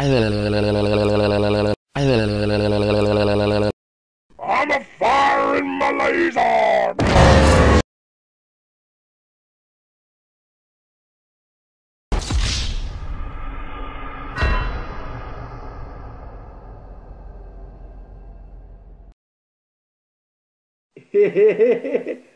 I'm a fire in Malaysia! Hehehehe